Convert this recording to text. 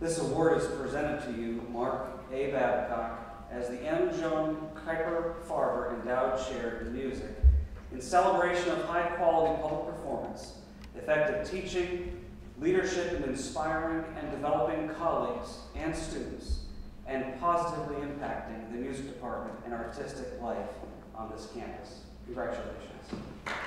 This award is presented to you, Mark A. Babcock, as the M. Joan Kuyper Farver Endowed Chair in Music, in celebration of high-quality public performance, effective teaching, leadership in inspiring and developing colleagues and students, and positively impacting the music department and artistic life on this campus. Congratulations.